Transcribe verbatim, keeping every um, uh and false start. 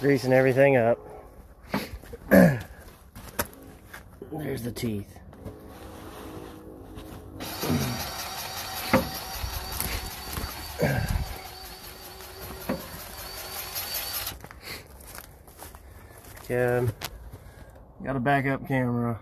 greasing everything up. There's the teeth. Cab. Got a backup camera.